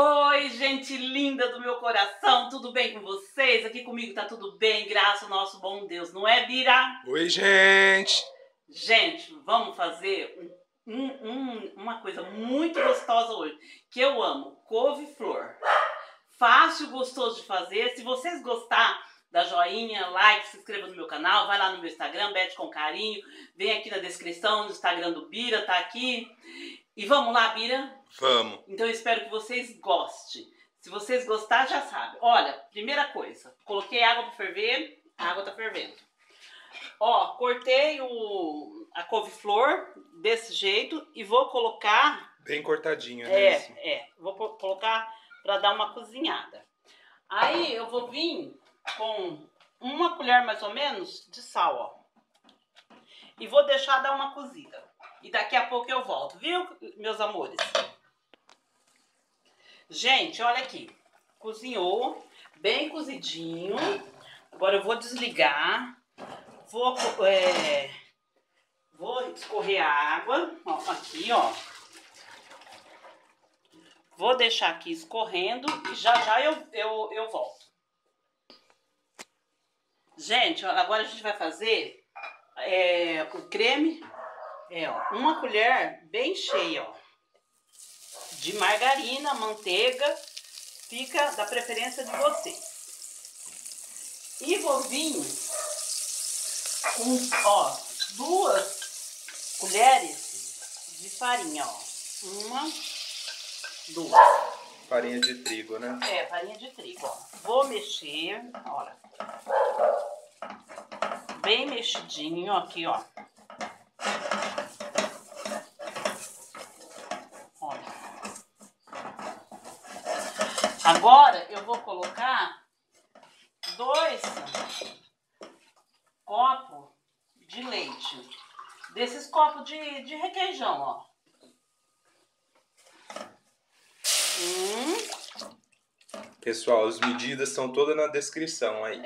Oi, gente linda do meu coração, tudo bem com vocês? Aqui comigo tá tudo bem, graças ao nosso bom Deus, não é, Bira? Oi, gente! Gente, vamos fazer uma coisa muito gostosa hoje, que eu amo, couve-flor. Fácil, gostoso de fazer. Se vocês gostar, dá joinha, like, se inscreva no meu canal, vai lá no meu Instagram, Bete com carinho, vem aqui na descrição, no Instagram do Bira, tá aqui. E vamos lá, Bira? Vamos. Então eu espero que vocês gostem. Se vocês gostarem, já sabem. Olha, primeira coisa, coloquei água para ferver, a água tá fervendo. Ó, cortei a couve-flor desse jeito e vou colocar... Bem cortadinha, né? Vou colocar para dar uma cozinhada. Aí eu vou vir com uma colher mais ou menos de sal, ó. E vou deixar dar uma cozida. E daqui a pouco eu volto, viu, meus amores? Gente, olha aqui. Cozinhou, bem cozidinho. Agora eu vou desligar. Vou escorrer a água, ó, aqui, ó. Vou deixar aqui escorrendo e já eu volto. Gente, agora a gente vai fazer o creme... ó, uma colher bem cheia, ó, de margarina, manteiga, fica da preferência de vocês. E vou vir com, ó, 2 colheres de farinha, ó, 1, 2. Farinha de trigo, né? Farinha de trigo, ó. Vou mexer, olha, bem mexidinho aqui, ó. Agora eu vou colocar 2 copos de leite, desses copos de requeijão, ó. 1. Pessoal, as medidas são todas na descrição aí.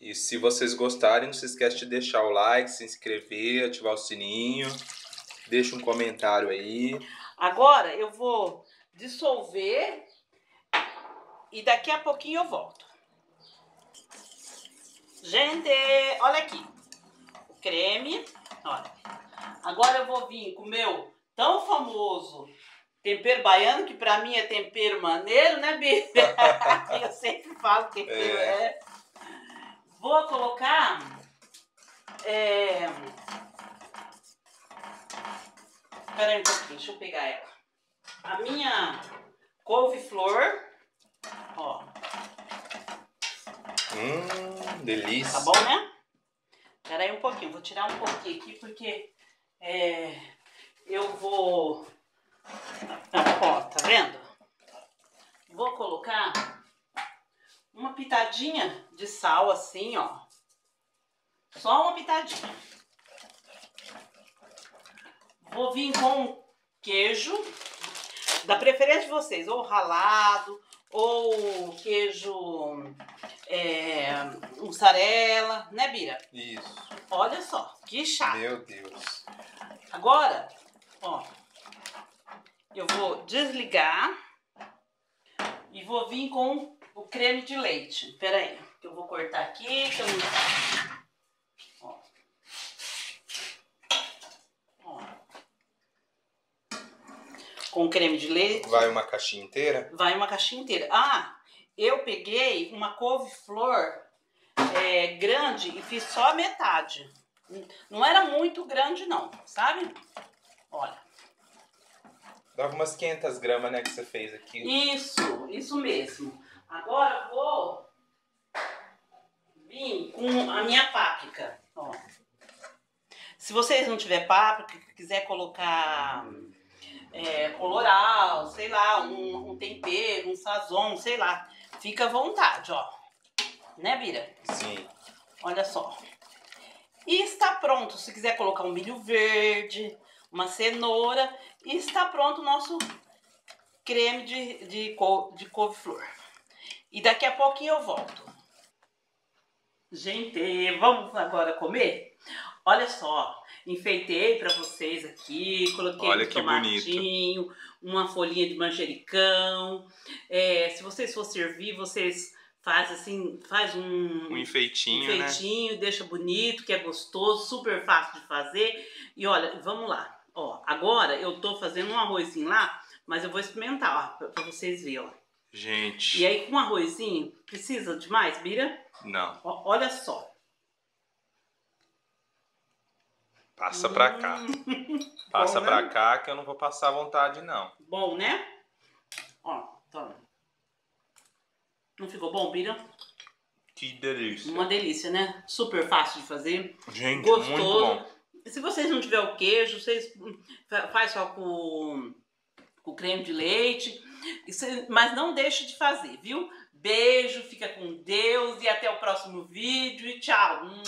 E se vocês gostarem, não se esquece de deixar o like, se inscrever, ativar o sininho, deixa um comentário aí. Agora eu vou dissolver e daqui a pouquinho eu volto. Gente, olha aqui o creme, olha. Agora eu vou vir com o meu tão famoso tempero baiano, que pra mim é tempero maneiro, né, Bira? Eu sempre falo que tempero é. Vou colocar espera aí um pouquinho, deixa eu pegar ela. A minha couve-flor, ó. Delícia. Tá bom, né? Espera aí um pouquinho, vou tirar um pouquinho aqui, porque eu vou... Ó, tá vendo? Vou colocar uma pitadinha de sal, assim, ó. Só uma pitadinha. Vou vir com queijo... Da preferência de vocês, ou ralado, ou queijo mussarela, né, Bira? Isso. Olha só, que chato. Meu Deus. Agora, ó, eu vou desligar e vou vir com o creme de leite. Pera aí, que eu vou cortar aqui, que eu não... Com creme de leite. Vai uma caixinha inteira? Vai uma caixinha inteira. Ah, eu peguei uma couve-flor grande e fiz só a metade. Não era muito grande não, sabe? Olha. Dava umas 500 gramas, né, que você fez aqui. Isso, isso mesmo. Agora vou vir com a minha páprica. Ó. Se vocês não tiver páprica, quiser colocar... colorau, sei lá, um tempero, um sazon, sei lá. Fica à vontade, ó. Né, Bira? Sim. Olha só. E está pronto. Se quiser colocar um milho verde, uma cenoura. E está pronto o nosso creme de couve-flor. E daqui a pouquinho eu volto. Gente, vamos agora comer? Olha só. Enfeitei pra vocês aqui, coloquei um tomatinho, uma folhinha de manjericão. Se vocês for servir, vocês fazem assim, faz um enfeitinho, né? Deixa bonito, que é gostoso, super fácil de fazer. E olha, vamos lá. Ó, agora eu tô fazendo um arrozinho lá, mas eu vou experimentar, ó, pra vocês verem, ó. Gente. E aí com um arrozinho, precisa de mais, Bira? Não. Ó, olha só. Passa pra cá. Passa bom, pra né? cá que eu não vou passar à vontade, não. Bom, né? Ó, toma. Não ficou bom, Bira? Que delícia. Uma delícia, né? Super fácil de fazer. Gente, gostoso. Muito bom. Se vocês não tiver o queijo, vocês faz só com creme de leite. Mas não deixe de fazer, viu? Beijo, fica com Deus e até o próximo vídeo. E tchau!